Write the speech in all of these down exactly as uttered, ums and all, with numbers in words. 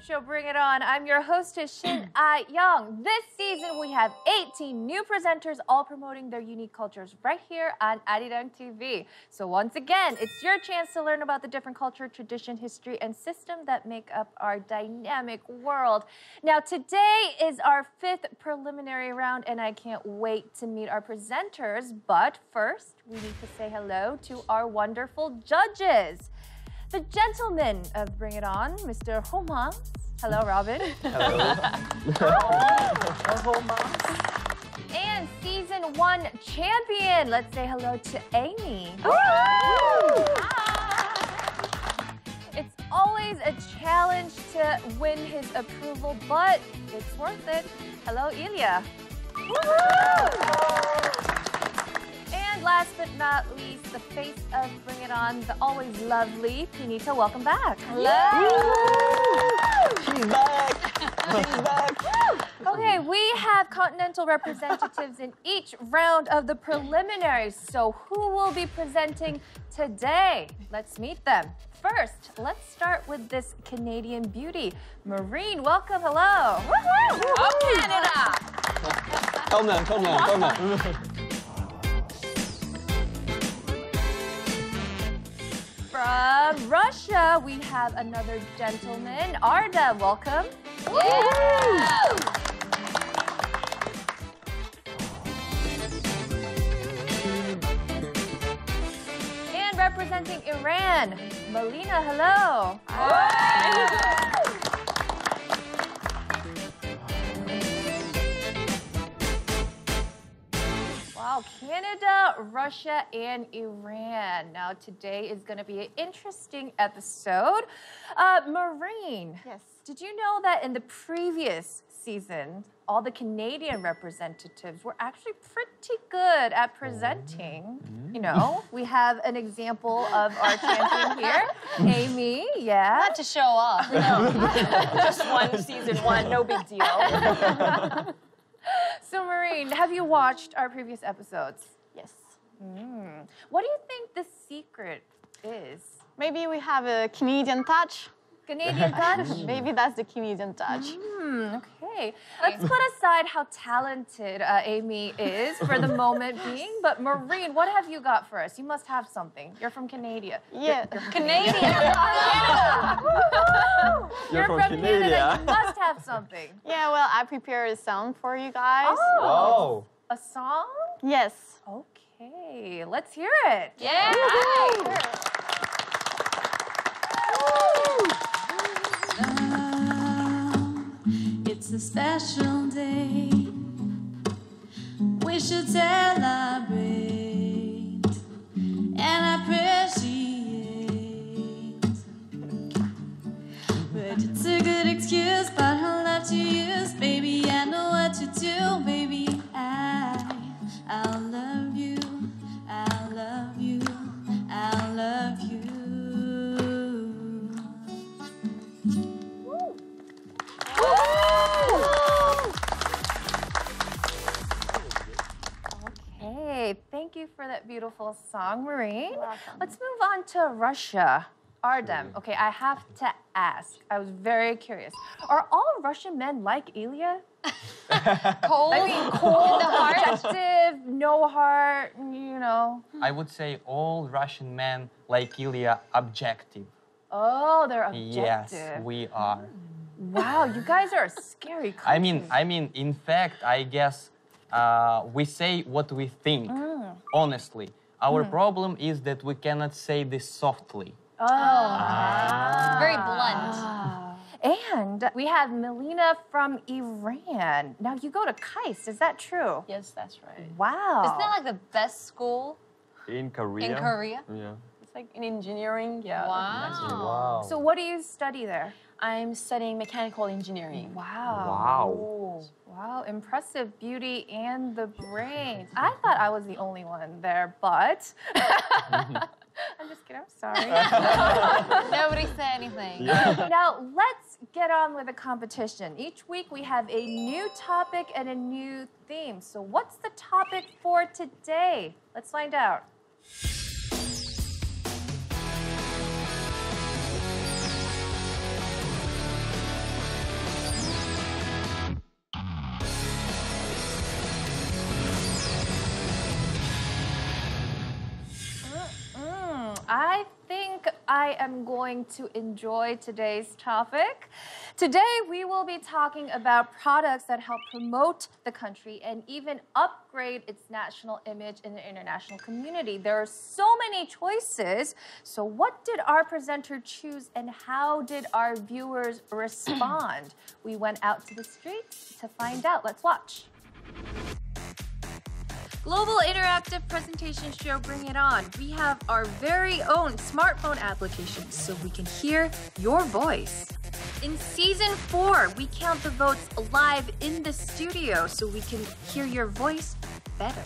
Show Bring It On. I'm your hostess, Shin Ah-young. This season, we have eighteen new presenters, all promoting their unique cultures right here on Arirang T V. So once again, it's your chance to learn about the different culture, tradition, history, and system that make up our dynamic world. Now, today is our fifth preliminary round, and I can't wait to meet our presenters. But first, we need to say hello to our wonderful judges. The gentleman of Bring It On, Mister Homang. Hello, Robin. Hello. Hello, Homang. And season one champion. Let's say hello to Amy. Woo! Woo! Hi. It's always a challenge to win his approval, but it's worth it. Hello, Ilya. Woo! And last but not least, the face of Bring It On, the always lovely Punita. Welcome back. Hello. She's back. She's back. Okay, we have continental representatives in each round of the preliminaries. So who will be presenting today? Let's meet them. First, let's start with this Canadian beauty. Maureen, welcome, hello. Woo-hoo! Oh, Canada. Come on, come on, come on. From Russia, we have another gentleman, Arda. Welcome. Yeah. And representing Iran, Melina. Hello. Hi. Canada, Russia, and Iran. Now, today is going to be an interesting episode. Uh, Maureen, yes. Did you know that in the previous season, all the Canadian representatives were actually pretty good at presenting? You know, we have an example of our champion here, Amy, yeah. Not to show off, no. Just one season, one, no big deal. So, Maureen, have you watched our previous episodes? Yes. Mm. What do you think the secret is? Maybe we have a Canadian touch. Canadian touch? Maybe that's the Canadian touch. Mm, okay. Let's put aside how talented uh, Amy is for the moment being. But, Maureen, what have you got for us? You must have something. You're from Canada. Yeah. You're, you're Canadian. Canada. You're, you're from, from Canada. Canada. You must have something. Yeah, well, I prepared a song for you guys. Oh. Wow. A song? Yes. Okay. Let's hear it. Yeah. yeah. It's a special day. We should celebrate and appreciate. But it's a good excuse, but I'll have to use. Baby, I know what to do. Baby, I, I love you. I love you. I love you. Thank you for that beautiful song, Maureen. Let's move on to Russia. Artem, okay, I have to ask. I was very curious. Are all Russian men like Ilya? Cold, I mean, cold, in the heart. Objective, no heart, you know. I would say all Russian men like Ilya, objective. Oh, they're objective. Yes, we are. Wow, you guys are a scary country. I mean, I mean, in fact, I guess Uh, we say what we think, mm. honestly. Our mm. problem is that we cannot say this softly. Oh. Ah. Very blunt. Ah. And we have Melina from Iran. Now, you go to KAIST, is that true? Yes, that's right. Wow. Isn't that like the best school? In Korea. In Korea? Yeah. It's like in engineering, yeah. Wow. Wow. So what do you study there? I'm studying mechanical engineering. Wow. Wow. Ooh. Wow. Wow, impressive beauty and the brain. I thought I was the only one there, but... I'm just kidding, I'm sorry. Nobody said anything. Yeah. Now, let's get on with the competition. Each week we have a new topic and a new theme. So what's the topic for today? Let's find out. I think I am going to enjoy today's topic. Today, we will be talking about products that help promote the country and even upgrade its national image in the international community. There are so many choices. So what did our presenter choose and how did our viewers respond? We went out to the streets to find out. Let's watch. Global interactive presentation show, Bring It On. We have our very own smartphone application so we can hear your voice. In season four, we count the votes live in the studio so we can hear your voice better.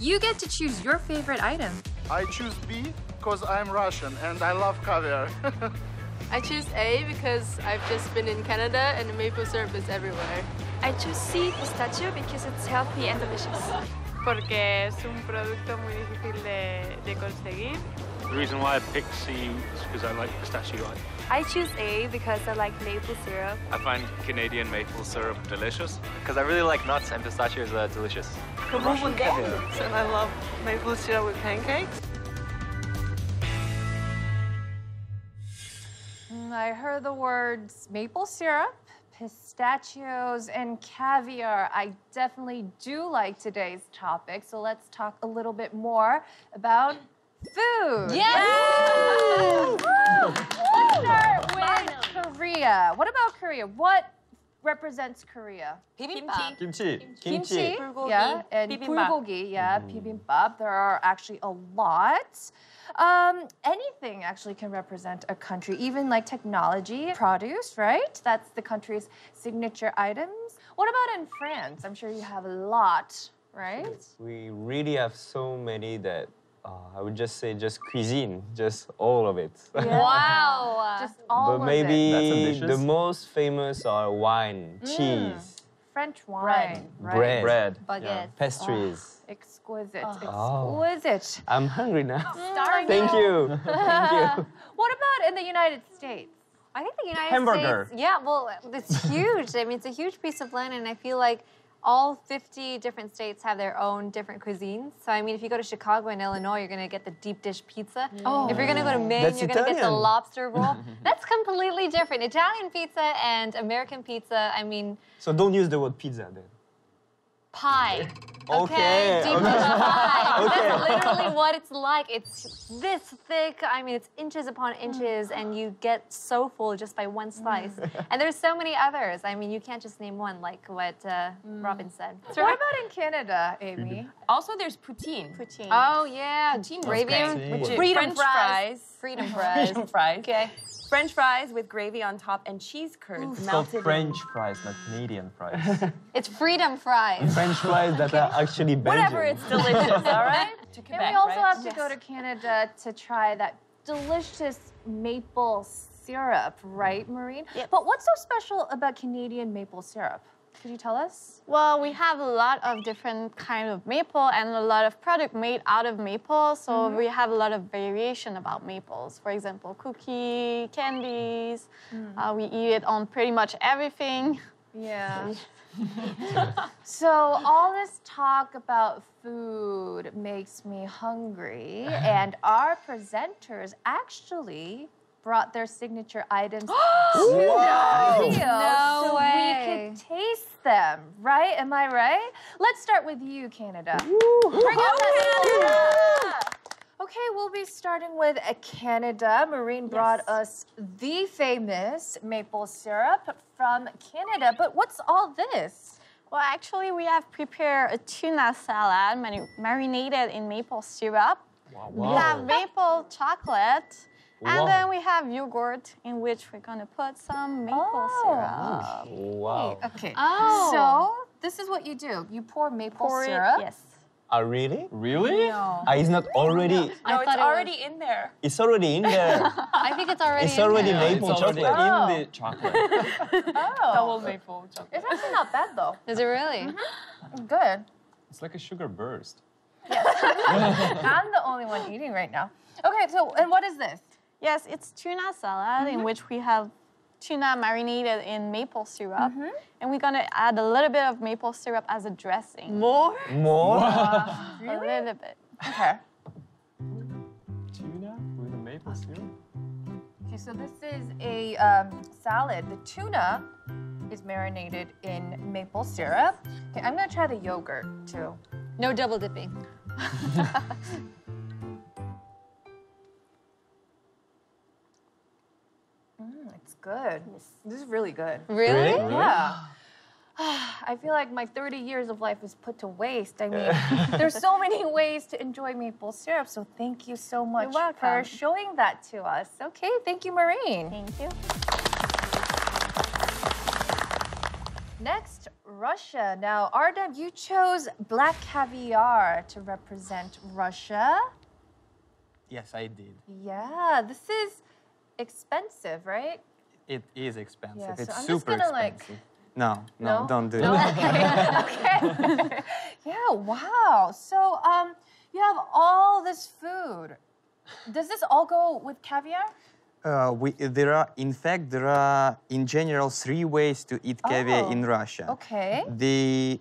You get to choose your favorite item. I choose B because I'm Russian and I love caviar. I choose A because I've just been in Canada and maple syrup is everywhere. I choose C, pistachio, because it's healthy and delicious. Porque es un producto muy difícil de, de conseguir. The reason why I picked C is because I like pistachio. I choose A because I like maple syrup. I find Canadian maple syrup delicious because I really like nuts and pistachios are delicious. Russian caviar. And I love maple syrup with pancakes. I heard the words maple syrup, pistachios and caviar. I definitely do like today's topic, so let's talk a little bit more about food. Yes! Let's start with Finally. Korea. What about Korea? What represents Korea? Bibimbap. Kimchi. Kimchi. Kimchi. Kimchi. Bulgogi. Yeah, and bibimbap. Bulgogi, yeah, mm. bibimbap. There are actually a lot. Um, anything actually can represent a country, even like technology, produce, right? That's the country's signature items. What about in France? I'm sure you have a lot, right? We really have so many that uh, I would just say just cuisine, just all of it. Yeah. Wow! Just all but of it. But maybe the most famous are wine, mm. cheese. French wine, bread, bread, bread. Baguettes, yeah. pastries. Oh, exquisite, oh. exquisite. I'm hungry now. Starving. Thank you. Thank you. What about in the United States? I think the United Hamburger. States. Yeah, well, it's huge. I mean, it's a huge piece of land, and I feel like all fifty different states have their own different cuisines. So, I mean, if you go to Chicago and Illinois, you're going to get the deep dish pizza. Oh. If you're going to go to Maine, That's you're going to get the lobster roll. That's completely different. Italian pizza and American pizza, I mean... So don't use the word pizza then. Pie. Okay. okay. Deep dish pie. Okay. That's literally what it's like. It's this thick. I mean, it's inches upon inches, and you get so full just by one slice. Mm. And there's so many others. I mean, you can't just name one, like what uh, mm. Robin said. So what about in Canada, Amy? Also, there's poutine. Poutine. Oh yeah, poutine. Gravy. Poutine. Freedom French fries. Freedom fries. Freedom fries. Okay. French fries with gravy on top and cheese curds Ooh. melted. It's French fries, not Canadian fries. It's freedom fries. French fries that are actually Belgian. Whatever, it's delicious, all right? To Quebec, and we also right? have to yes. go to Canada to try that delicious maple syrup, right, Maureen? Yep. But what's so special about Canadian maple syrup? Could you tell us? Well, we have a lot of different kind of maple and a lot of product made out of maple. So mm-hmm. we have a lot of variation about maples. For example, cookie, candies. Mm. Uh, we eat it on pretty much everything. Yeah. So all this talk about food makes me hungry. And our presenters actually brought their signature items to the video no so way. we could taste them, right? Am I right? Let's start with you, Canada. Woo. Bring up that Canada! Okay, we'll be starting with Canada. Maureen brought yes. us the famous maple syrup from Canada, but what's all this? Well, actually, we have prepared a tuna salad marinated in maple syrup. Wow. Wow. We have maple chocolate. And wow. then we have yogurt in which we're gonna put some maple oh. syrup. Okay. Wow. Okay. Oh. So this is what you do. You pour maple pour syrup. It, yes. Ah, uh, really? Really? No. Uh, it's not already... No, no it's it already was... in there. It's already in there. I think it's already it's in already there. Maple it's already maple chocolate. Oh. In the chocolate. Oh. Double maple chocolate. It's actually not bad, though. Is it really? Mm-hmm. Good. It's like a sugar burst. Yes. I'm the only one eating right now. Okay, so, and what is this? Yes, it's tuna salad mm-hmm. in which we have tuna marinated in maple syrup. Mm-hmm. And we're gonna add a little bit of maple syrup as a dressing. More? More? Wow. Really? A little bit. Okay. Tuna with a maple syrup? Okay, so this is a um, salad. The tuna is marinated in maple syrup. Okay, I'm gonna try the yogurt too. No double dipping. Good. This is really good. Really? really? Yeah. I feel like my thirty years of life was put to waste. I mean, there's so many ways to enjoy maple syrup, so thank you so much for showing that to us. Okay, thank you, Maureen. Thank you. Next, Russia. Now, Arda, you chose black caviar to represent Russia. Yes, I did. Yeah, this is expensive, right? It is expensive. Yeah, so it's I'm super just gonna, expensive. Like... No, no, no, don't do no? it. Okay. okay. Yeah, wow. So um, you have all this food. Does this all go with caviar? Uh, we, there are, in fact, there are, in general, three ways to eat caviar oh. in Russia. Okay. The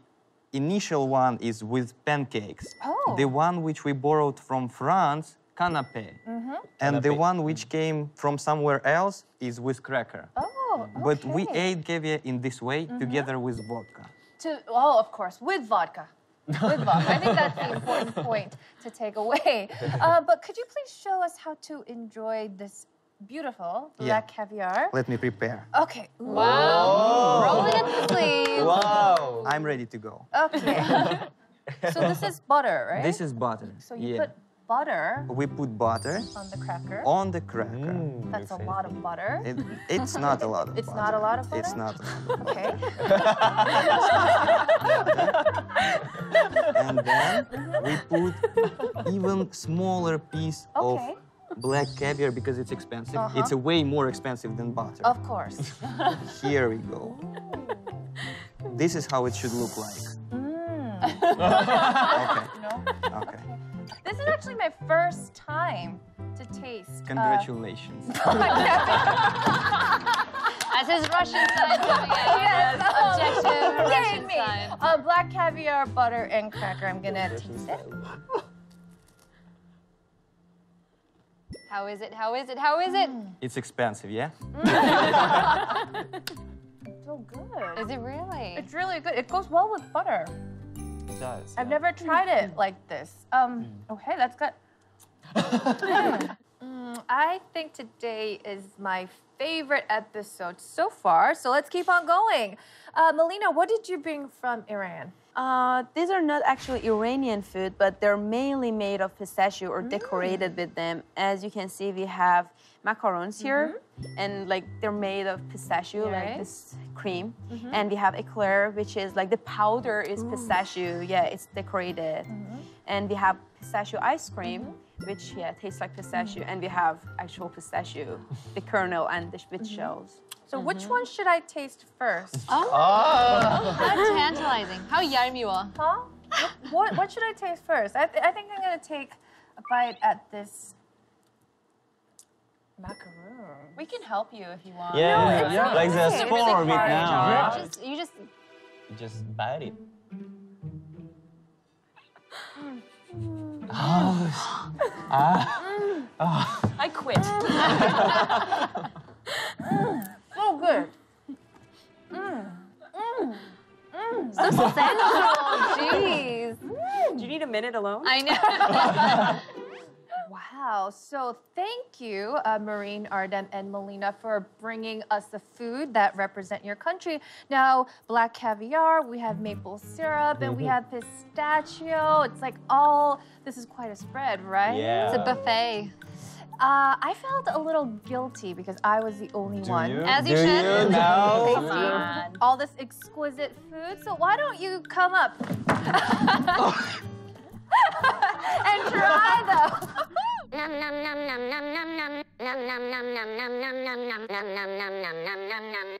initial one is with pancakes. Oh. The one which we borrowed from France Canapé. Mm-hmm. And Canapé. The one which came from somewhere else is with cracker. Oh, okay. But we ate caviar in this way mm-hmm. together with vodka. To, oh, of course, with vodka. With vodka. I think that's the important point to take away. Uh, but could you please show us how to enjoy this beautiful black yeah. caviar? Let me prepare. Okay. Wow. Whoa. Rolling up the sleeves. Wow. I'm ready to go. Okay. So this is butter, right? This is butter. So you yeah. put butter. We put butter on the cracker. On the cracker. Mm, That's a lot of butter. It, it's not a lot of it's butter. It's not a lot of butter? It's not a lot of butter. Okay. And then we put even smaller piece okay. of black caviar because it's expensive. Uh-huh. It's a way more expensive than butter. Of course. Here we go. This is how it should look like. Mm. Okay. No? Okay. This is actually my first time to taste. Congratulations. Uh, That's his Russian side coming out. Yes. Objective Russian me. Side. Uh, black caviar, butter, and cracker. I'm gonna taste it. How is it? How is it? How is it? Mm. It's expensive, yeah? It's so good. Is it really? It's really good. It goes well with butter. Does, I've yeah. never tried it like this. Um, mm. Okay, that's good. mm, I think today is my favorite episode so far, so let's keep on going. Uh, Melina, what did you bring from Iran? Uh, these are not actually Iranian food, but they're mainly made of pistachio or mm. decorated with them. As you can see, we have macarons here, mm -hmm. and like they're made of pistachio, yeah, like right? this cream. Mm -hmm. And we have eclair, which is like the powder is Ooh. Pistachio. Yeah, it's decorated. Mm -hmm. And we have pistachio ice cream, mm -hmm. which yeah tastes like pistachio. Mm -hmm. And we have actual pistachio, the kernel and the with mm -hmm. shells. So mm-hmm. which one should I taste first? Oh, oh. How tantalizing! How yum you are! Huh? What, what, what should I taste first? I, th I think I'm gonna take a bite at this macaroon. We can help you if you want. Yeah, no, yeah. yeah. like there's four of it now. Right? Just, you just, you just bite it. Oh, ah. oh. I quit. Mm, so good. Mm, mm, mm. So sensual. Jeez. Mm. Do you need a minute alone? I know. Wow. So thank you, uh, Maureen, Artem, and Melina for bringing us the food that represent your country. Now, black caviar, we have maple syrup, and we have pistachio. It's like all, this is quite a spread, right? Yeah. It's a buffet. Uh, I felt a little guilty because I was the only Do one. You? As you Do should. You know? Come on. All this exquisite food, so why don't you come up and try them? Nom nom nom nom nom nom nom nom nom nom nom nom nom nom nom nom nom nom nom nom nom nom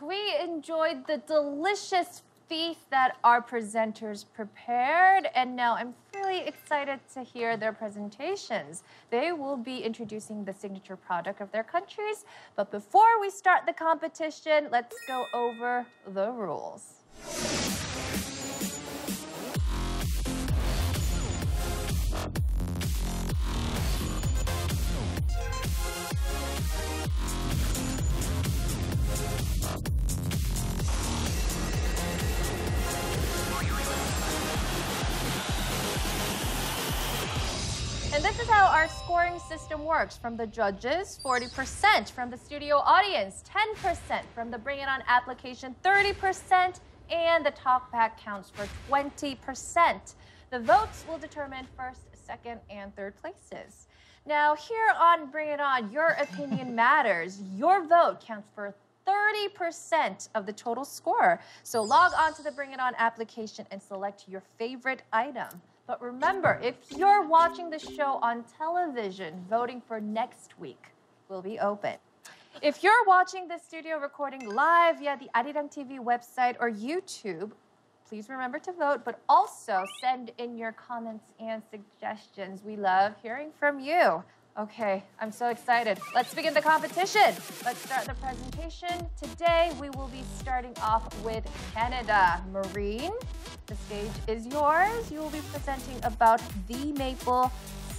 We enjoyed the delicious feast that our presenters prepared, and now I'm really excited to hear their presentations. They will be introducing the signature product of their countries, but before we start the competition, let's go over the rules. And this is how our scoring system works. From the judges, forty percent. From the studio audience, ten percent. From the Bring It On application, thirty percent. And the talk back counts for twenty percent. The votes will determine first, second, and third places. Now, here on Bring It On, your opinion matters. Your vote counts for thirty percent of the total score. So log on to the Bring It On application and select your favorite item. But remember, if you're watching the show on television, voting for next week will be open. If you're watching the studio recording live via the Arirang T V website or YouTube, please remember to vote, but also send in your comments and suggestions. We love hearing from you. Okay, I'm so excited. Let's begin the competition. Let's start the presentation. Today, we will be starting off with Canada. Maureen, the stage is yours. You will be presenting about the maple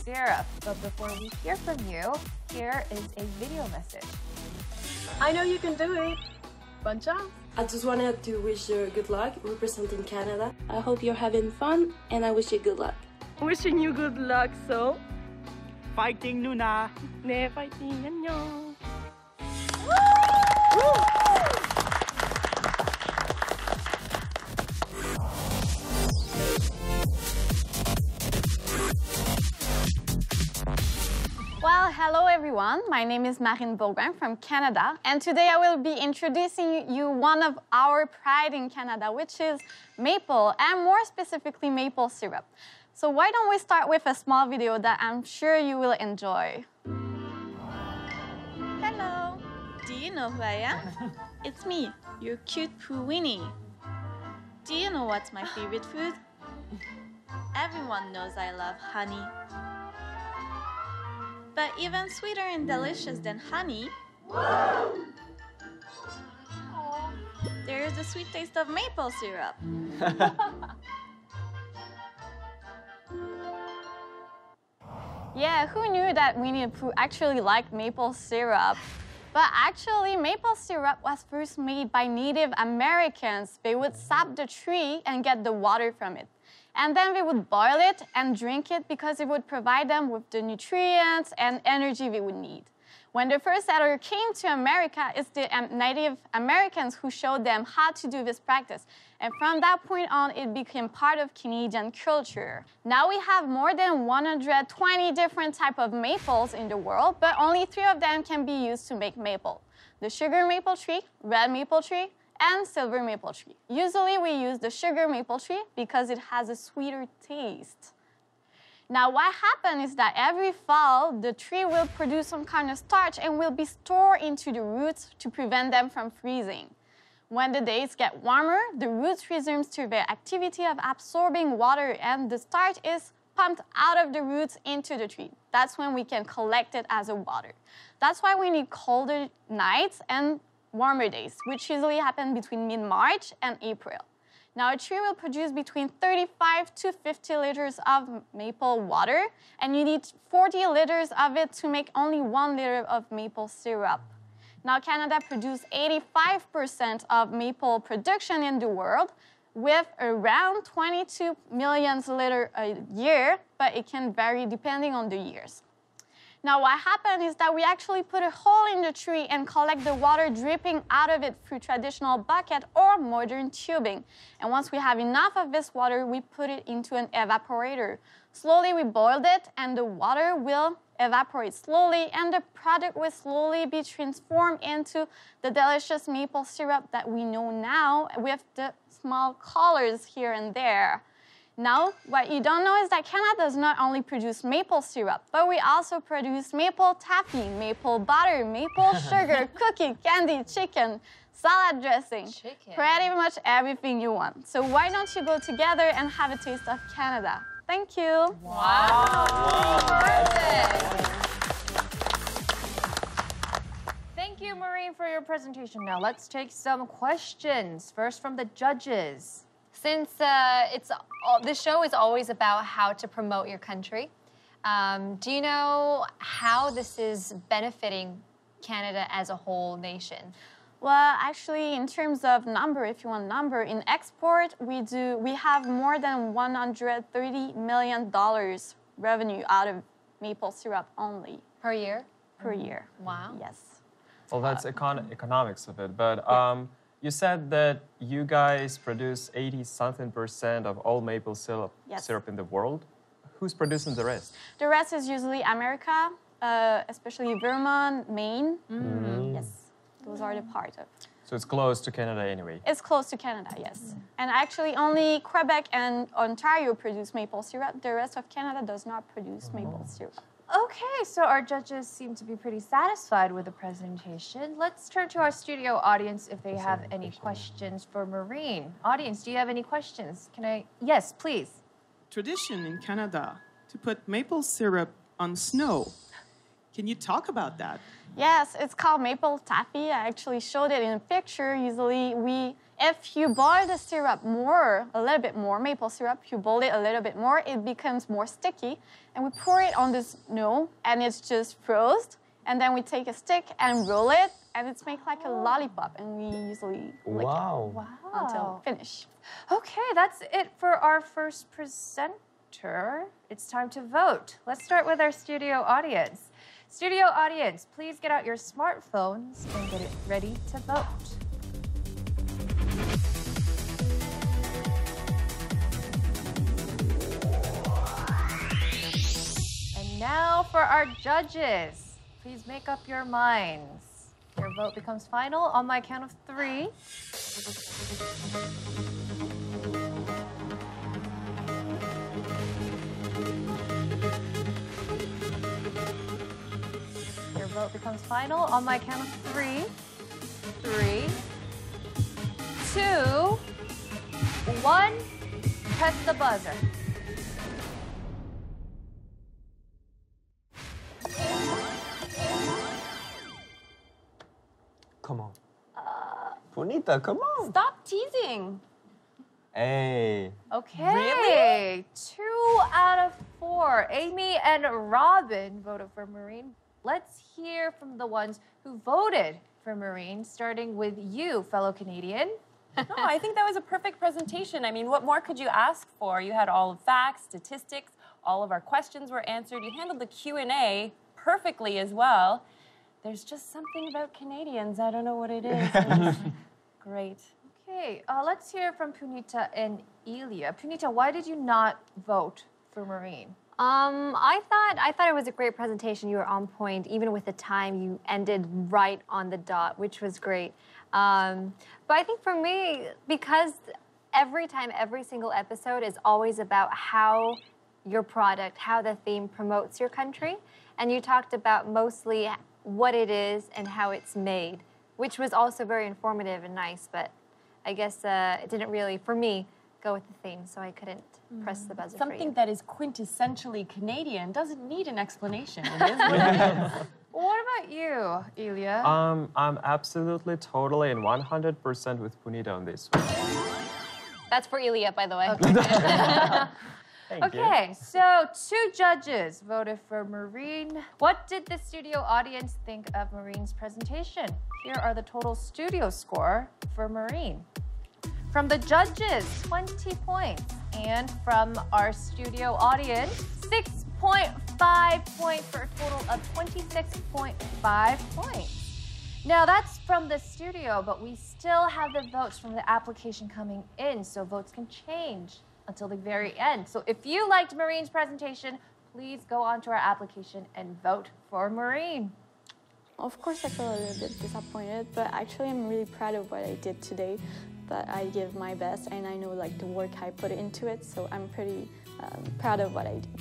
syrup. But before we hear from you, here is a video message. I know you can do it. Bon chance. I just wanted to wish you good luck representing Canada. I hope you're having fun, and I wish you good luck. Wishing you good luck, so... Fighting Luna. Ne fighting Annyeong. Well, hello everyone. My name is Marine Bourgoin from Canada, and today I will be introducing you one of our pride in Canada, which is maple, and more specifically maple syrup. So why don't we start with a small video that I'm sure you will enjoy. Hello! Do you know who I am? It's me, your cute Pooh Winnie. Do you know what's my favorite food? Everyone knows I love honey. But even sweeter and delicious than honey, whoa! There is the sweet taste of maple syrup. Yeah, who knew that Winnie the Pooh actually liked maple syrup? But actually, maple syrup was first made by Native Americans. They would sap the tree and get the water from it. And then they would boil it and drink it because it would provide them with the nutrients and energy they would need. When the first settler came to America, it's the Native Americans who showed them how to do this practice. And from that point on, it became part of Canadian culture. Now we have more than one hundred twenty different types of maples in the world, but only three of them can be used to make maple. The sugar maple tree, red maple tree, and silver maple tree. Usually we use the sugar maple tree because it has a sweeter taste. Now, what happens is that every fall, the tree will produce some kind of starch and will be stored into the roots to prevent them from freezing. When the days get warmer, the roots resumes to their activity of absorbing water, and the starch is pumped out of the roots into the tree. That's when we can collect it as a water. That's why we need colder nights and warmer days, which usually happen between mid-March and April. Now, a tree will produce between thirty-five to fifty liters of maple water, and you need forty liters of it to make only one liter of maple syrup. Now, Canada produces eighty-five percent of maple production in the world, with around twenty-two million liters a year, but it can vary depending on the years. Now what happened is that we actually put a hole in the tree and collect the water dripping out of it through traditional bucket or modern tubing. And once we have enough of this water, we put it into an evaporator. Slowly we boiled it and the water will evaporate slowly and the product will slowly be transformed into the delicious maple syrup that we know now with the small colors here and there. Now, what you don't know is that Canada does not only produce maple syrup, but we also produce maple taffy, maple butter, maple sugar, cookie, candy, chicken, salad dressing, chicken. Pretty much everything you want. So why don't you go together and have a taste of Canada? Thank you. Wow. Wow. Perfect. Thank you, Maureen, for your presentation. Now, let's take some questions. First from the judges. Since uh, it's all, this show is always about how to promote your country, um, do you know how this is benefiting Canada as a whole nation? Well, actually, in terms of number, if you want number, in export, we do we have more than one hundred thirty million dollars revenue out of maple syrup only per year. Per mm. year. Wow. Yes. Well, that's uh, econ economics of it, but. Yeah. Um, You said that you guys produce eighty something percent of all maple syrup, yes. syrup in the world. Who's producing the rest? The rest is usually America, uh, especially Vermont, Maine. Mm. Yes, those are the part of. So it's close to Canada anyway? It's close to Canada, yes. Mm. And actually only Quebec and Ontario produce maple syrup. The rest of Canada does not produce oh. maple syrup. Okay, so our judges seem to be pretty satisfied with the presentation. Let's turn to our studio audience if they have any questions for Maureen. Audience, do you have any questions? Can I? Yes, please. Tradition in Canada to put maple syrup on snow. Can you talk about that? Yes, it's called maple taffy. I actually showed it in a picture. Usually we... If you boil the syrup more, a little bit more, maple syrup, you boil it a little bit more, it becomes more sticky. And we pour it on the snow, and it's just frozen. And then we take a stick and roll it, and it's made like a lollipop. And we usually lick wow. it wow. until finish. Okay, that's it for our first presenter. It's time to vote. Let's start with our studio audience. Studio audience, please get out your smartphones and get it ready to vote. Now for our judges. Please make up your minds. Your vote becomes final on my count of three. Your vote becomes final on my count of three. Three, two, one. Press the buzzer. Come on. Uh, Punita, come on. Stop teasing. Hey. Okay. Really? Two out of four. Amy and Robin voted for Maureen. Let's hear from the ones who voted for Maureen, starting with you, fellow Canadian. No, I think that was a perfect presentation. I mean, what more could you ask for? You had all the facts, statistics, all of our questions were answered. You handled the Q and A perfectly as well. There's just something about Canadians. I don't know what it is. Like, great. Okay, uh, let's hear from Punita and Ilya. Punita, why did you not vote for Maureen? Um, I thought I thought it was a great presentation. You were on point, even with the time. You ended right on the dot, which was great. Um, but I think for me, because every time, every single episode is always about how your product, how the theme promotes your country, and you talked about mostly what it is and how it's made, which was also very informative and nice, but I guess uh, it didn't really, for me, go with the theme, so I couldn't mm. press the buzzer. Something that is quintessentially Canadian doesn't need an explanation. It is what it is. What about you, Ilya? Um, I'm absolutely, totally, and one hundred percent with Punita on this one. That's for Ilya, by the way. Okay. Thank okay, you. So two judges voted for Maureen. What did the studio audience think of Maureen's presentation? Here are the total studio score for Maureen. From the judges, twenty points. And from our studio audience, six point five. five points for a total of twenty-six point five points. Now, that's from the studio, but we still have the votes from the application coming in, so votes can change until the very end. So if you liked Maureen's presentation, please go onto our application and vote for Maureen. Of course, I feel a little bit disappointed, but actually, I'm really proud of what I did today, that I give my best, and I know like the work I put into it, so I'm pretty um, proud of what I did.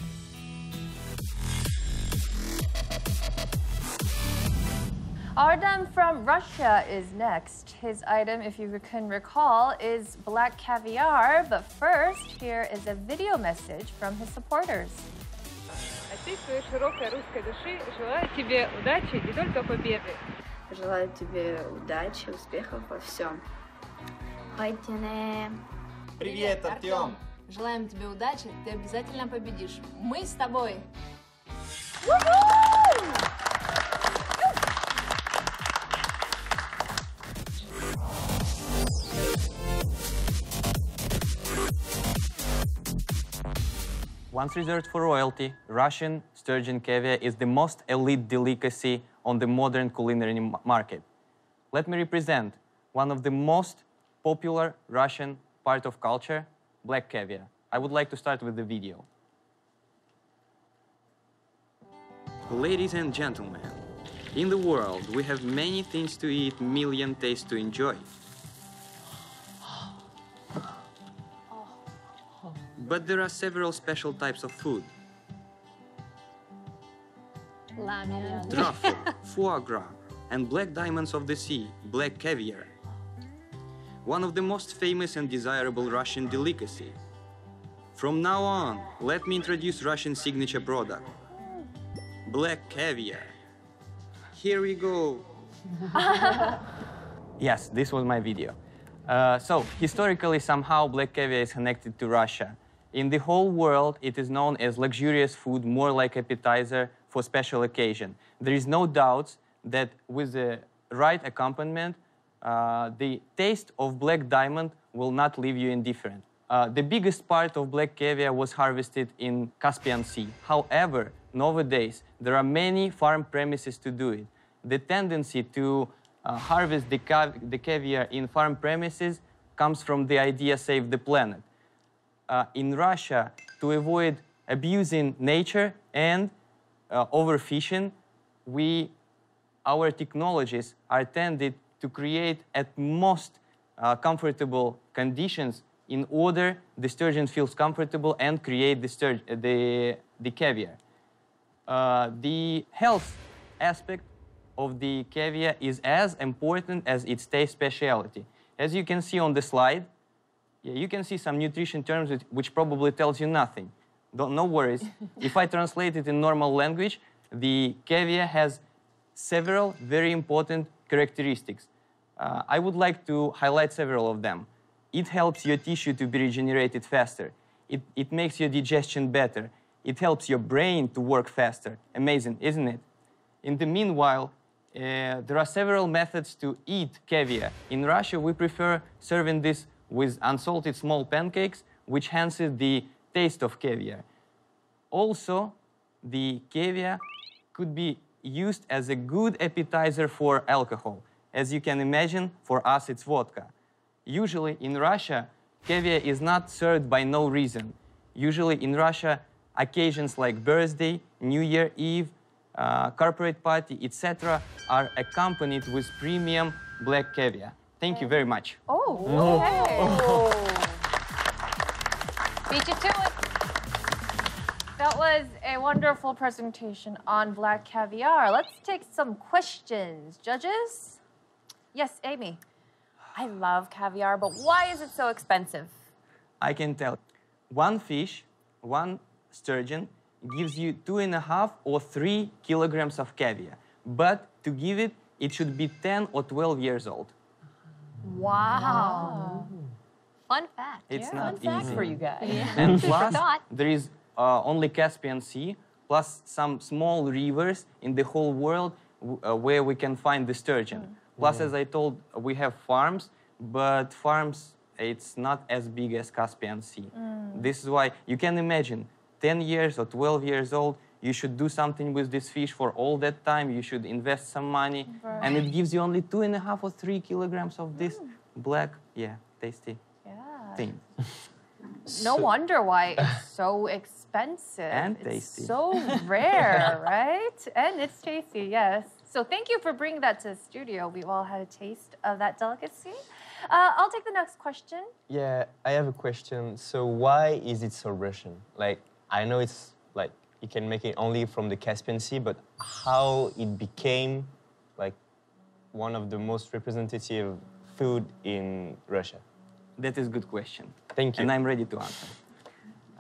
Artem from Russia is next. His item, if you can recall, is black caviar. But first, here is a video message from his supporters. Отечество широкой русской души желаю тебе удачи и только победы. Желаю тебе удачи, успехов во всем. Хайтине. Привет, Артем. Желаем тебе удачи, ты обязательно победишь. Мы с тобой. Once reserved for royalty, Russian sturgeon caviar is the most elite delicacy on the modern culinary market. Let me represent one of the most popular Russian part of culture, black caviar. I would like to start with the video. Ladies and gentlemen, in the world we have many things to eat, million tastes to enjoy. But there are several special types of food. Lamia. Truffle, foie gras, and black diamonds of the sea, black caviar. One of the most famous and desirable Russian delicacy. From now on, let me introduce Russian signature product. Black caviar. Here we go. Yes, this was my video. Uh, so, historically, somehow, black caviar is connected to Russia. In the whole world, it is known as luxurious food, more like appetizer for special occasion. There is no doubt that with the right accompaniment, uh, the taste of black diamond will not leave you indifferent. Uh, the biggest part of black caviar was harvested in Caspian Sea. However, nowadays, there are many farm premises to do it. The tendency to uh, harvest the, cav the caviar in farm premises comes from the idea save the planet. Uh, in Russia, to avoid abusing nature and uh, overfishing, we, our technologies are tended to create at most uh, comfortable conditions in order the sturgeon feels comfortable and create the, sturge the, the caviar. Uh, the health aspect of the caviar is as important as its taste speciality. As you can see on the slide, yeah, you can see some nutrition terms which, which probably tells you nothing. Don't, no worries. If I translate it in normal language, the caviar has several very important characteristics. Uh, I would like to highlight several of them. It helps your tissue to be regenerated faster. It, it makes your digestion better. It helps your brain to work faster. Amazing, isn't it? In the meanwhile, Uh, there are several methods to eat caviar. In Russia, we prefer serving this with unsalted small pancakes, which enhances the taste of caviar. Also, the caviar could be used as a good appetizer for alcohol. As you can imagine, for us, it's vodka. Usually, in Russia, caviar is not served by no reason. Usually, in Russia, occasions like birthday, New Year Eve, Uh, corporate party, et cetera, are accompanied with premium black caviar. Thank you very much. Oh, okay. Oh. Beat you to it. That was a wonderful presentation on black caviar. Let's take some questions, judges. Yes, Amy. I love caviar, but why is it so expensive? I can tell. One fish, one sturgeon, gives you two and a half or three kilograms of caviar. But to give it, it should be ten or twelve years old. Wow. Wow. Fun fact. It's yeah. not Fun fact easy. For you guys. Yeah. And plus, there is uh, only Caspian Sea, plus some small rivers in the whole world uh, where we can find the sturgeon. Mm. Plus, yeah. as I told, we have farms, but farms, it's not as big as Caspian Sea. Mm. This is why you can imagine ten years or twelve years old, You should do something with this fish for all that time. You should invest some money. Right. And it gives you only two and a half or three kilograms of this mm. black, yeah, tasty yeah. thing. No so. wonder why it's so expensive. And it's tasty. So rare, right? And it's tasty, yes. So thank you for bringing that to the studio. We've all had a taste of that delicacy. Uh, I'll take the next question. Yeah, I have a question. So why is it so Russian? Like, I know it's like you can make it only from the Caspian Sea, but how it became like one of the most representative food in Russia? That is a good question. Thank you. And I'm ready to answer.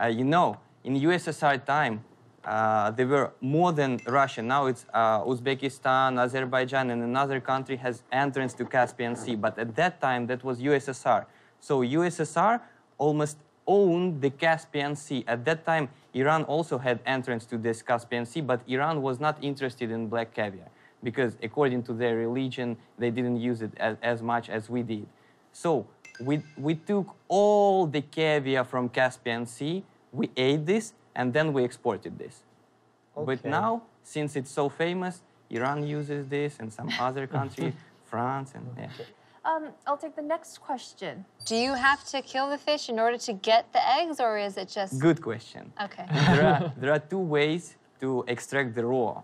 Uh, you know, in U S S R time, uh, there were more than Russia. Now it's uh, Uzbekistan, Azerbaijan, and another country has entrance to Caspian Sea. But at that time, that was U S S R. So U S S R almost owned the Caspian Sea. At that time, Iran also had entrance to this Caspian Sea, but Iran was not interested in black caviar because according to their religion, they didn't use it as, as much as we did. So we, we took all the caviar from Caspian Sea, we ate this, and then we exported this. Okay. But now, since it's so famous, Iran uses this and some other country, France, and yeah. Um, I'll take the next question. Do you have to kill the fish in order to get the eggs, or is it just... Good question. Okay. There are, there are two ways to extract the raw.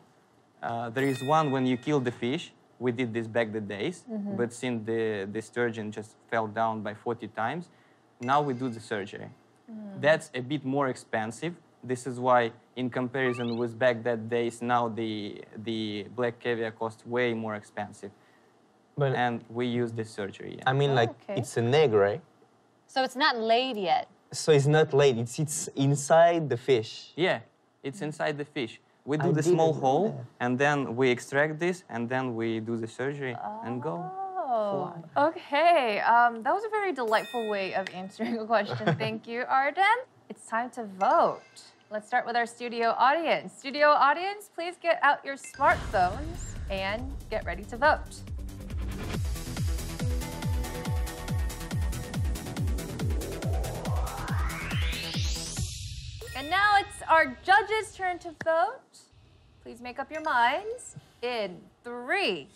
Uh, there is one when you kill the fish. We did this back the days, mm-hmm. but since the, the sturgeon just fell down by forty times, now we do the surgery. Mm. That's a bit more expensive. This is why, in comparison with back that days, now the, the black caviar costs way more expensive. But and we use this surgery. Yeah. I mean, like, oh, okay. It's an egg, right? So it's not laid yet. So it's not laid. It's, it's inside the fish. Yeah, it's inside the fish. We do I the small hole, that. and then we extract this, and then we do the surgery oh. and go. Oh, okay. Um, that was a very delightful way of answering a question. Thank you, Artem. It's time to vote. Let's start with our studio audience. Studio audience, please get out your smartphones and get ready to vote. And now it's our judges' turn to vote. Please make up your minds in three,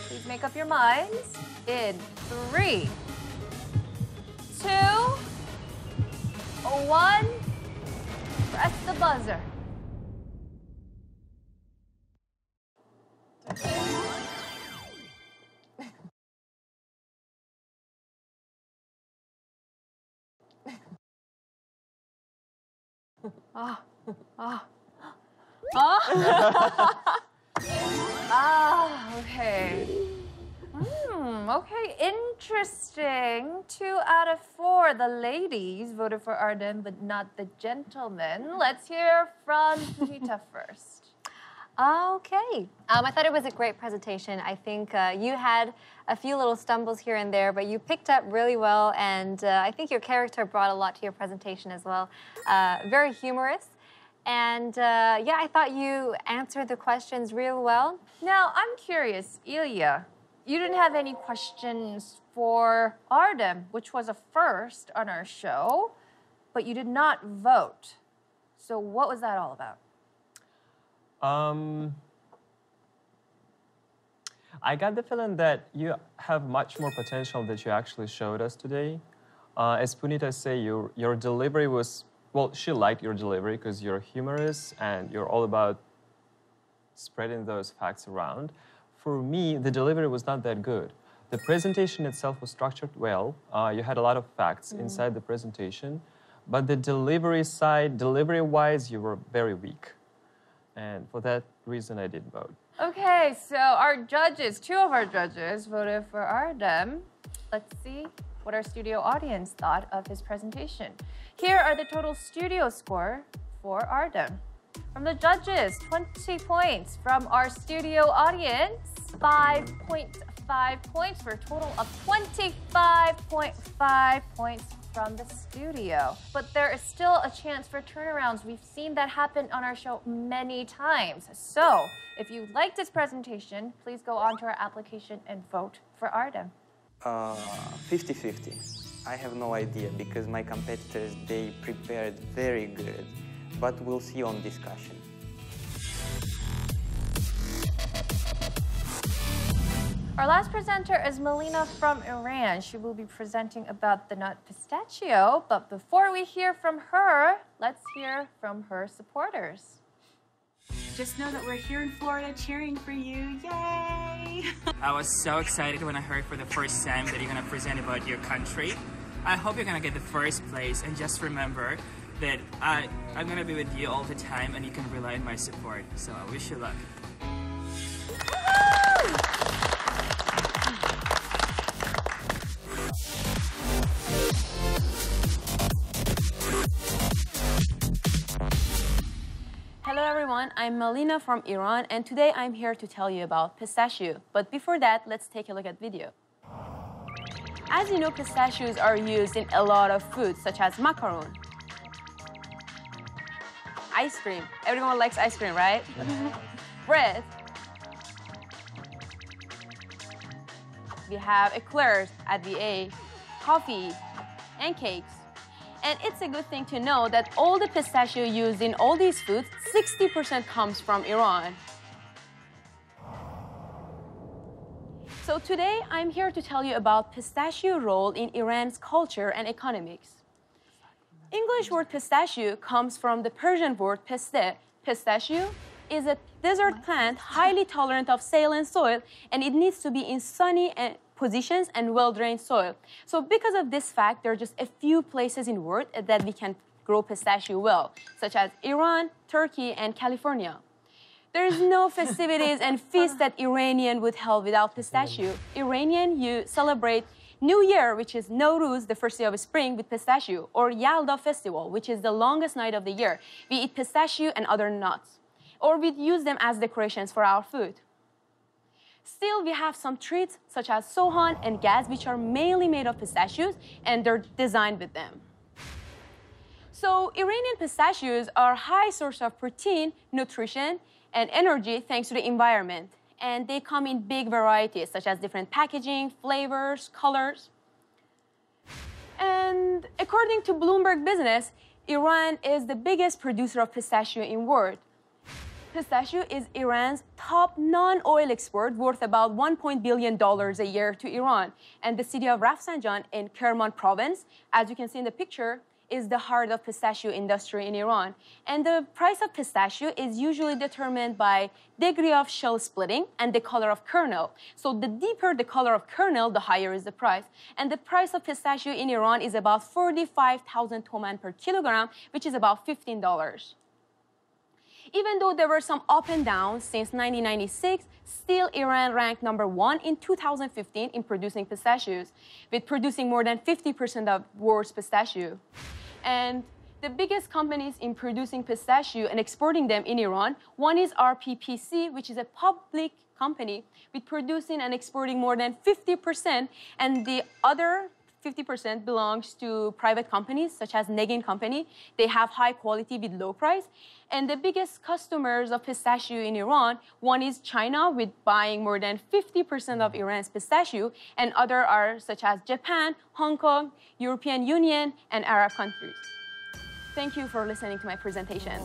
please make up your minds in three, two, one, press the buzzer. Ah, ah, ah. Ah, okay. Hmm, okay, interesting. Two out of four. The ladies voted for Arden, but not the gentlemen. Let's hear from Punita first. Okay. Um, I thought it was a great presentation. I think uh, you had a few little stumbles here and there, but you picked up really well, and uh, I think your character brought a lot to your presentation as well. Uh, very humorous, and uh, yeah, I thought you answered the questions real well. Now, I'm curious, Ilya, you didn't have any questions for Artem, which was a first on our show, but you did not vote. So what was that all about? Um, I got the feeling that you have much more potential than you actually showed us today. Uh, as Punita said, your, your delivery was... Well, she liked your delivery because you're humorous and you're all about spreading those facts around. For me, the delivery was not that good. The presentation itself was structured well. Uh, you had a lot of facts mm-hmm. inside the presentation. But the delivery side, delivery-wise, you were very weak. And for that reason, I did vote. Okay, so our judges, two of our judges voted for Artem. Let's see what our studio audience thought of his presentation. Here are the total studio score for Artem. From the judges, twenty points. From our studio audience, five point five points for a total of twenty-five point five points from the studio. But there is still a chance for turnarounds. We've seen that happen on our show many times. So if you like this presentation, please go on to our application and vote for Artem. Uh, fifty fifty. I have no idea because my competitors, they prepared very good. But we'll see on discussion. Our last presenter is Melina from Iran. She will be presenting about the nut pistachio. But before we hear from her, let's hear from her supporters. Just know that we're here in Florida cheering for you. Yay! I was so excited when I heard for the first time that you're going to present about your country. I hope you're going to get the first place. And just remember that I, I'm going to be with you all the time and you can rely on my support. So I wish you luck. Hello everyone, I'm Melina from Iran and today I'm here to tell you about pistachio. But before that, let's take a look at video. As you know, pistachios are used in a lot of foods such as macaron, ice cream. Everyone likes ice cream, right? Bread. We have eclairs at the A, coffee, and cakes. And it's a good thing to know that all the pistachio used in all these foods, sixty percent comes from Iran. So today, I'm here to tell you about pistachio role in Iran's culture and economics. English word pistachio comes from the Persian word pesteh. Pistachio is a desert plant highly tolerant of saline soil, and it needs to be in sunny and positions and well-drained soil. So because of this fact, there are just a few places in the world that we can grow pistachio well, such as Iran, Turkey, and California. There is no festivities and feasts that Iranian would hold without pistachio. Iranian, you celebrate New Year, which is Nowruz, the first day of spring, with pistachio, or Yalda festival, which is the longest night of the year. We eat pistachio and other nuts, or we use them as decorations for our food. Still, we have some treats such as Sohan and Gaz, which are mainly made of pistachios, and they're designed with them. So Iranian pistachios are a high source of protein, nutrition, and energy thanks to the environment. And they come in big varieties, such as different packaging, flavors, colors. And according to Bloomberg Business, Iran is the biggest producer of pistachio in the world. Pistachio is Iran's top non-oil export, worth about one point billion dollars a year to Iran. And the city of Rafsanjan in Kerman province, as you can see in the picture, is the heart of pistachio industry in Iran. And the price of pistachio is usually determined by degree of shell splitting and the color of kernel. So the deeper the color of kernel, the higher is the price. And the price of pistachio in Iran is about forty-five thousand toman per kilogram, which is about fifteen dollars. Even though there were some up and downs since nineteen ninety-six, still Iran ranked number one in two thousand fifteen in producing pistachios, with producing more than fifty percent of world's pistachio. And the biggest companies in producing pistachio and exporting them in Iran, one is R P P C, which is a public company with producing and exporting more than fifty percent, and the other fifty percent belongs to private companies, such as Negin Company. They have high quality with low price. And the biggest customers of pistachio in Iran, one is China, with buying more than fifty percent of Iran's pistachio, and other are such as Japan, Hong Kong, European Union, and Arab countries. Thank you for listening to my presentation.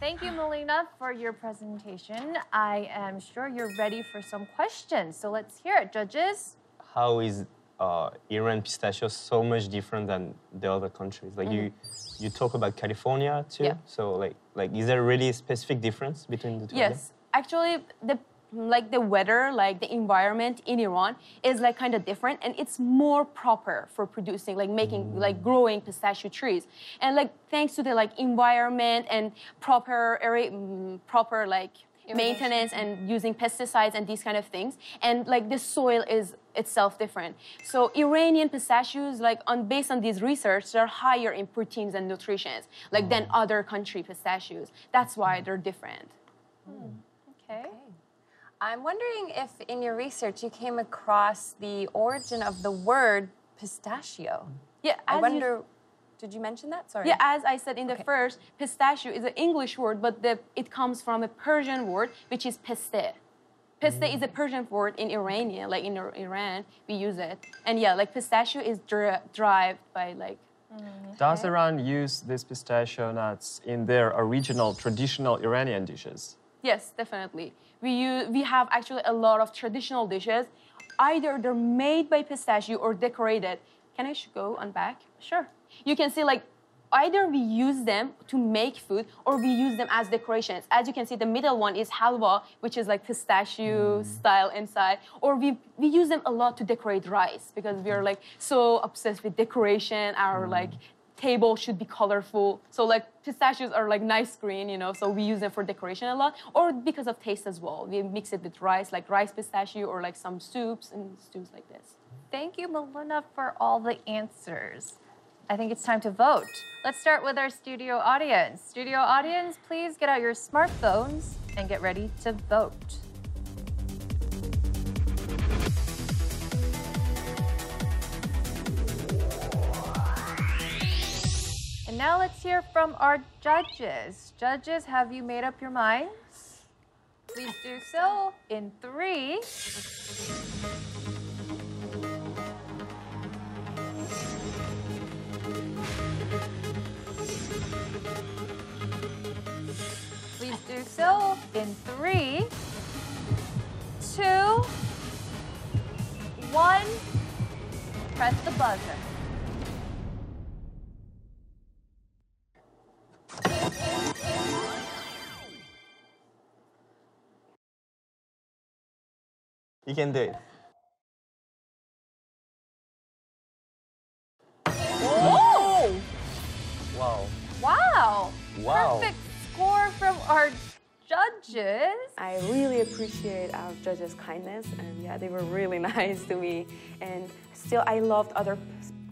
Thank you, Melina, for your presentation. I am sure you're ready for some questions. So let's hear it, judges. How is uh, Iran pistachio so much different than the other countries? Like mm. you, you talk about California too. Yeah. So like, like, is there really a specific difference between the two? Yes, actually, the like the weather, like the environment in Iran is like kind of different, and it's more proper for producing, like making, mm. like growing pistachio trees, and like thanks to the like environment and proper area, proper like maintenance and using pesticides and these kind of things, and like the soil is itself different. So Iranian pistachios, like on based on these research, they're higher in proteins and nutrients, like mm. than other country pistachios. That's why they're different. Mm. Okay. okay. I'm wondering if in your research you came across the origin of the word pistachio. Yeah, I wonder, you, did you mention that? Sorry. Yeah, as I said in the okay. first, pistachio is an English word, but the, it comes from a Persian word, which is pesteh. Pesteh mm. is a Persian word in Iranian, like in Iran, we use it. And yeah, like pistachio is dri derived by like... Mm. Does Iran use these pistachio nuts in their original, traditional Iranian dishes? Yes, definitely. We, use, we have actually a lot of traditional dishes. Either they're made by pistachio or decorated. Can I go on back? Sure. You can see like either we use them to make food or we use them as decorations. As you can see, the middle one is halwa, which is like pistachio mm. style inside. Or we, we use them a lot to decorate rice because we are like so obsessed with decoration, our mm. like table should be colorful. So like pistachios are like nice green, you know, so we use them for decoration a lot or because of taste as well. We mix it with rice, like rice pistachio or like some soups and stews like this. Thank you, Melina, for all the answers. I think it's time to vote. Let's start with our studio audience. Studio audience, please get out your smartphones and get ready to vote. Now let's hear from our judges. Judges, have you made up your minds? Please do so in three, please do so in three, two, one, press the buzzer. You can do it. Oh! Wow. Wow. Wow. Perfect score from our judges. I really appreciate our judges' kindness, and yeah, they were really nice to me. And still, I loved other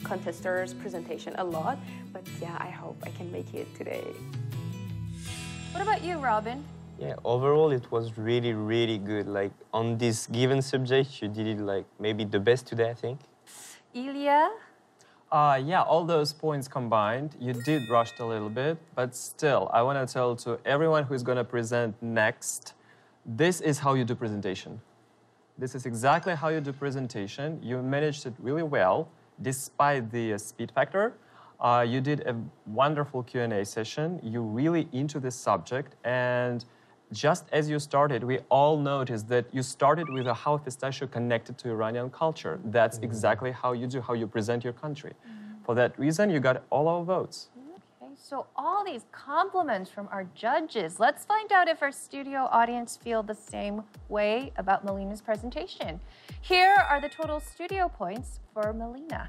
contestants' presentation a lot, but yeah, I hope I can make it today. What about you, Robin? Yeah, overall it was really, really good. Like on this given subject, you did it like maybe the best today, I think. Ilya? Uh, yeah, all those points combined, you did rush a little bit, but still, I want to tell to everyone who's going to present next, this is how you do presentation. This is exactly how you do presentation. You managed it really well, despite the uh, speed factor. Uh, you did a wonderful Q and A session. You're really into this subject, and just as you started, we all noticed that you started with a how pistachio connected to Iranian culture. That's mm-hmm. exactly how you do, how you present your country. Mm-hmm. For that reason, you got all our votes. Okay, so all these compliments from our judges. Let's find out if our studio audience feel the same way about Melina's presentation. Here are the total studio points for Melina.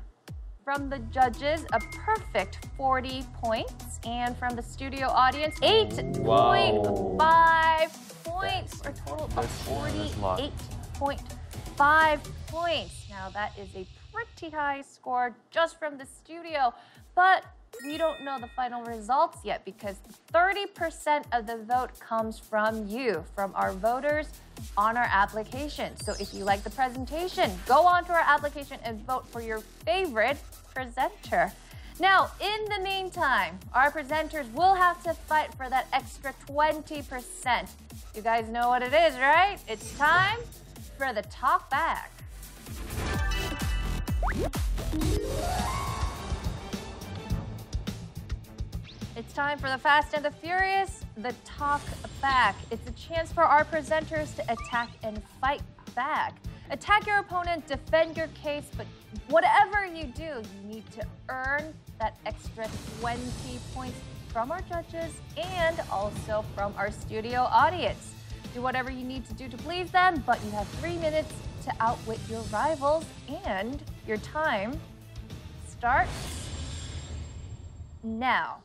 From the judges, a perfect forty points. And from the studio audience, eight point five wow. points, or a total of forty-eight point five points. Now that is a pretty high score just from the studio, but we don't know the final results yet because thirty percent of the vote comes from you, from our voters on our application. So if you like the presentation, go on to our application and vote for your favorite presenter. Now, in the meantime, our presenters will have to fight for that extra twenty percent. You guys know what it is, right? It's time for the Talk Back. It's time for the Fast and the Furious, the Talk Back. It's a chance for our presenters to attack and fight back. Attack your opponent, defend your case, but whatever you do, you need to earn that extra twenty points from our judges and also from our studio audience. Do whatever you need to do to please them, but you have three minutes to outwit your rivals, and your time starts now.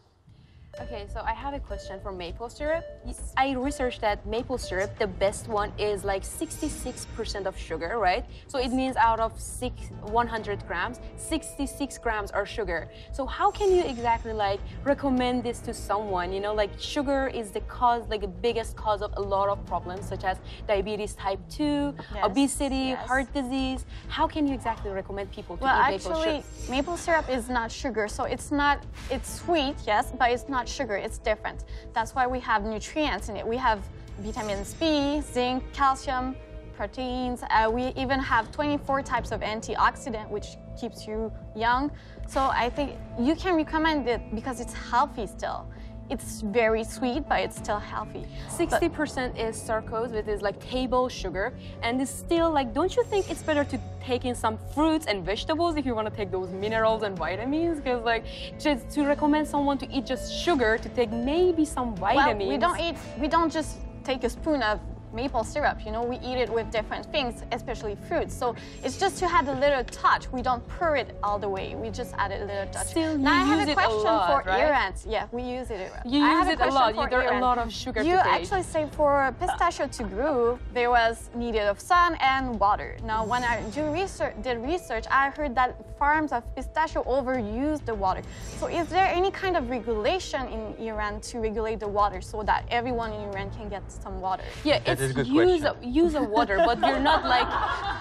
Okay, so I have a question for maple syrup. Yes. I researched that maple syrup, the best one is like sixty-six percent of sugar, right? So it means out of six, one hundred grams, sixty-six grams are sugar. So how can you exactly like recommend this to someone? You know, like sugar is the cause, like the biggest cause of a lot of problems such as diabetes type two, yes. obesity, yes. heart disease. How can you exactly recommend people to well, eat maple syrup? Well, actually, maple syrup is not sugar, so it's not, it's sweet, yes, but it's not sugar, it's different. That's why we have nutrients in it. We have vitamins B, zinc, calcium, proteins. Uh, we even have twenty-four types of antioxidant, which keeps you young. So I think you can recommend it because it's healthy still. It's very sweet, but it's still healthy. sixty percent is sucrose, which is like table sugar. And it's still like, don't you think it's better to take in some fruits and vegetables if you want to take those minerals and vitamins? Because like, just to recommend someone to eat just sugar, to take maybe some vitamins. Well, we don't eat, we don't just take a spoon of maple syrup, you know, we eat it with different things, especially fruits. So it's just to add a little touch. We don't pour it all the way. We just add a little touch. Still, you now use I have a question a lot, for right? errands. Yeah, we use it. You I use have it a, a lot. You there are a lot of sugar. You to actually take. Say for pistachio to grow, there was needed of sun and water. Now, when I do research, did research, I heard that farms of pistachio overuse the water. So, is there any kind of regulation in Iran to regulate the water so that everyone in Iran can get some water? Yeah. It's Use a, use a water, but you're not like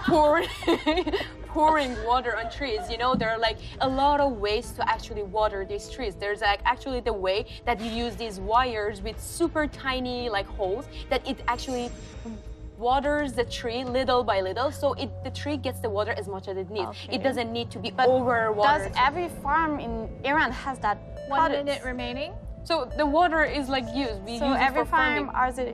pouring pouring water on trees. You know, there are like a lot of ways to actually water these trees. There's like actually the way that you use these wires with super tiny like holes that it actually waters the tree little by little, so it the tree gets the water as much as it needs. Okay. It doesn't need to be but over watered. Does every farm in Iran has that? One product? Minute remaining. So the water is like used. We so use every it for farm, ours in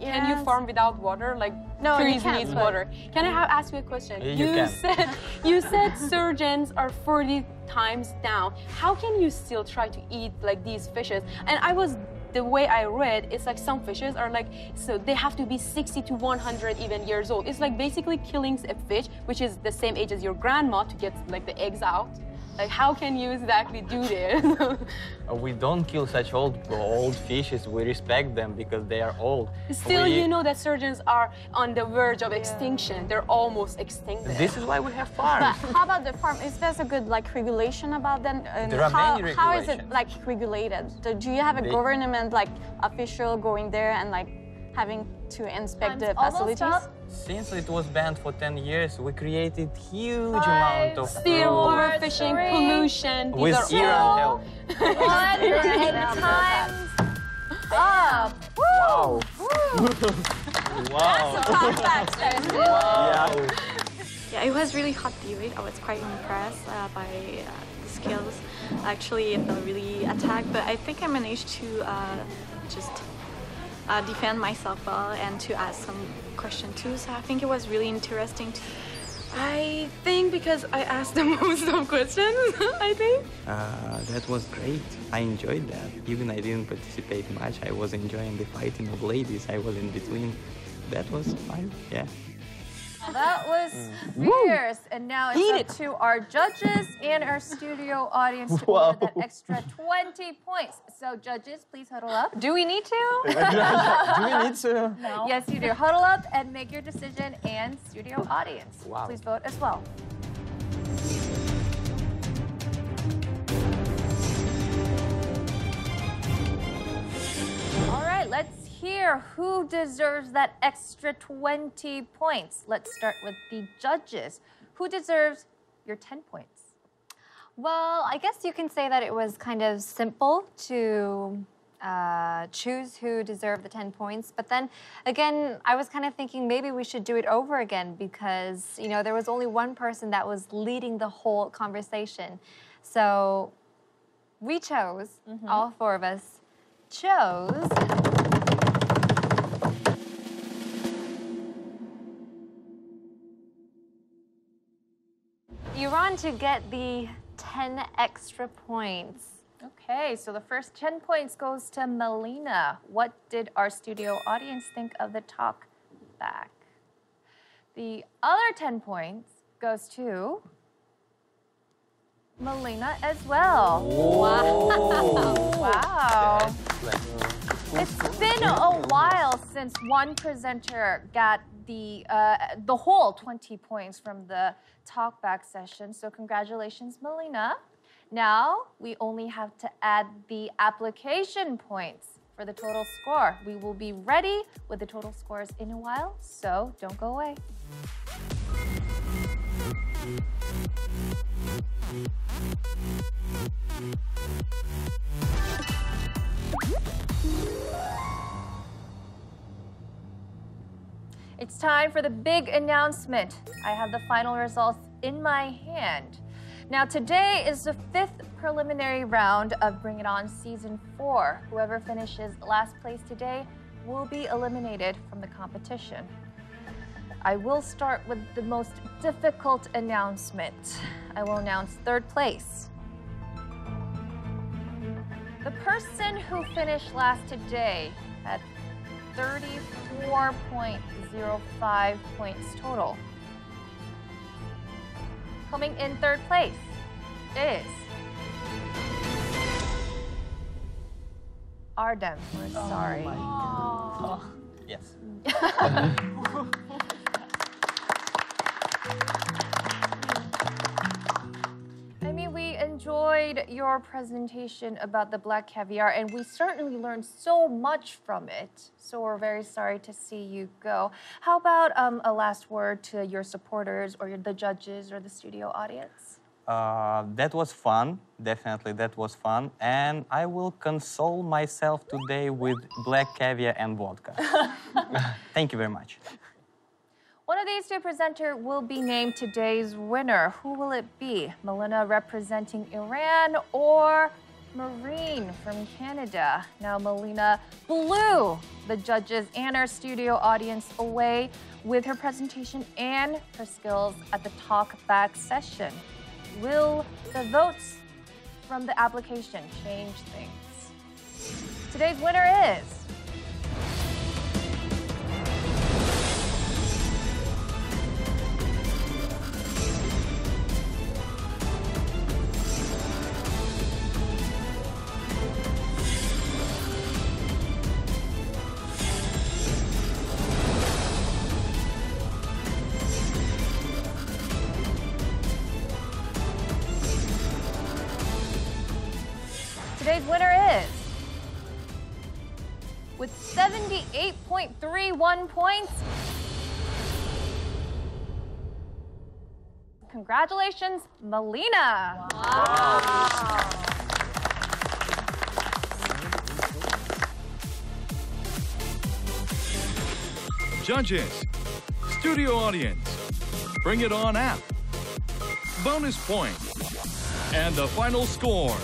yes. Can you farm without water? Like no, trees need water. Can I have, ask you a question? You, you can. said you said surgeons are forty times down. How can you still try to eat like these fishes? And I was. The way I read, it's like some fishes are like, so they have to be sixty to one hundred even years old. It's like basically killing a fish, which is the same age as your grandma, to get like the eggs out. Like, how can you exactly do this? We don't kill such old, old fishes. We respect them because they are old. Still, we... you know that surgeons are on the verge of yeah. extinction. They're almost extinct. This is why we have farms. But how about the farm? Is there a good like regulation about them? And there are how, many regulations. How is it like regulated? Do you have a they... government like official going there and like having to inspect Time's the facilities? Since it was banned for ten years, we created huge Five, amount of still overfishing, pollution. These with Iran help. One and times up. Woo! Wow. Woo. Wow. That's a top fact, that is wow. Yeah, it was really hot debate. I was quite impressed uh, by uh, the skills. Actually, I felt really attacked, but I think I managed to uh, just Uh, defend myself well and to ask some question too. So I think it was really interesting. To... I think because I asked the most of questions, I think. Uh, that was great. I enjoyed that. Even I didn't participate much. I was enjoying the fighting of ladies. I was in between. That was fun, yeah. That was fierce. Mm. And now it's Eat up it. to our judges and our studio audience to Whoa. order that extra twenty points. So judges, please huddle up. Do we need to? Do we need to? No. Yes, you do. Huddle up and make your decision, and studio audience. Wow. Please vote as well. All right, let's here, who deserves that extra twenty points? Let's start with the judges. Who deserves your ten points? Well, I guess you can say that it was kind of simple to uh, choose who deserved the ten points. But then again, I was kind of thinking maybe we should do it over again because, you know, there was only one person that was leading the whole conversation. So we chose, mm-hmm. all four of us chose. Iran to get the ten extra points. Okay, so the first ten points goes to Melina. What did our studio audience think of the talk back? The other ten points goes to Melina as well. Wow. Wow. It's been a while since one presenter got the uh, the whole twenty points from the talkback session. So congratulations, Melina. Now we only have to add the application points for the total score. We will be ready with the total scores in a while, so don't go away. It's time for the big announcement. I have the final results in my hand. Now, today is the fifth preliminary round of Bring It On Season four. Whoever finishes last place today will be eliminated from the competition. I will start with the most difficult announcement. I will announce third place. The person who finished last today at thirty-four point oh five points total. Coming in third place is Artem. We're oh sorry. My God. Oh. Yes. I mean, we enjoyed your presentation about the black caviar, and we certainly learned so much from it. So we're very sorry to see you go. How about um, a last word to your supporters or your, the judges or the studio audience? Uh, that was fun. Definitely, that was fun. And I will console myself today with black caviar and vodka. Thank you very much. One of these two presenters will be named today's winner. Who will it be? Melina representing Iran or Maureen from Canada? Now, Melina blew the judges and our studio audience away with her presentation and her skills at the talkback session. Will the votes from the application change things? Today's winner is Today's winner is, with seventy-eight point three one points. Congratulations, Melina. Wow. Wow. Judges, studio audience, Bring It On app, bonus points, and the final score.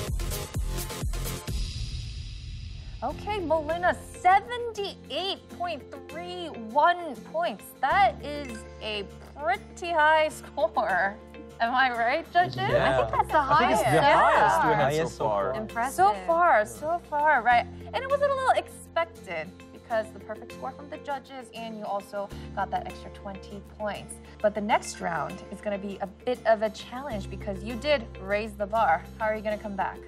Okay, Melina, seventy-eight point three one points. That is a pretty high score. Am I right, judges? Yeah. I think that's the highest. I think it's the highest yeah. we had so far. Impressive. So far, so far, right. And it was a little expected because the perfect score from the judges, and you also got that extra twenty points. But the next round is going to be a bit of a challenge because you did raise the bar. How are you going to come back?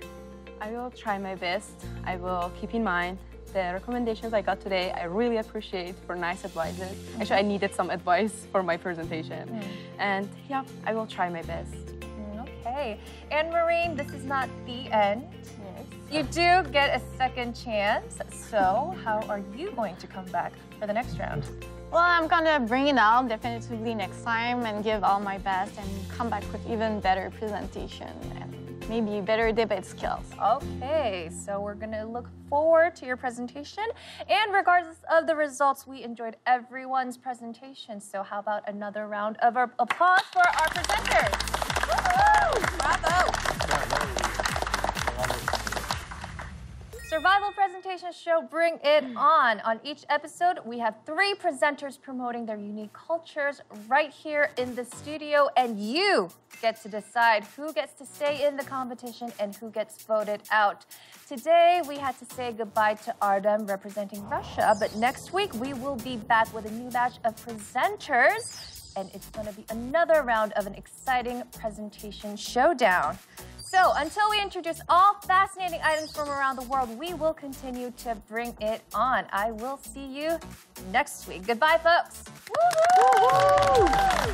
I will try my best. I will keep in mind the recommendations I got today. I really appreciate for nice advices. Mm-hmm. Actually, I needed some advice for my presentation. Mm-hmm. And yeah, I will try my best. Okay. And Maureen, this is not the end. Yes. You do get a second chance. So how are you going to come back for the next round? Well, I'm gonna bring it out definitively next time and give all my best and come back with even better presentation. And maybe better debate skills. Okay, so we're gonna look forward to your presentation. And regardless of the results, we enjoyed everyone's presentation. So how about another round of applause for our presenters? Woo-hoo! Bravo! Survival presentation show Bring It On. On each episode, we have three presenters promoting their unique cultures right here in the studio, and you get to decide who gets to stay in the competition and who gets voted out. Today, we had to say goodbye to Artem representing Russia, but next week, we will be back with a new batch of presenters, and it's gonna be another round of an exciting presentation showdown. So until we introduce all fascinating items from around the world, we will continue to bring it on. I will see you next week. Goodbye, folks. Woo-hoo! Woo-hoo!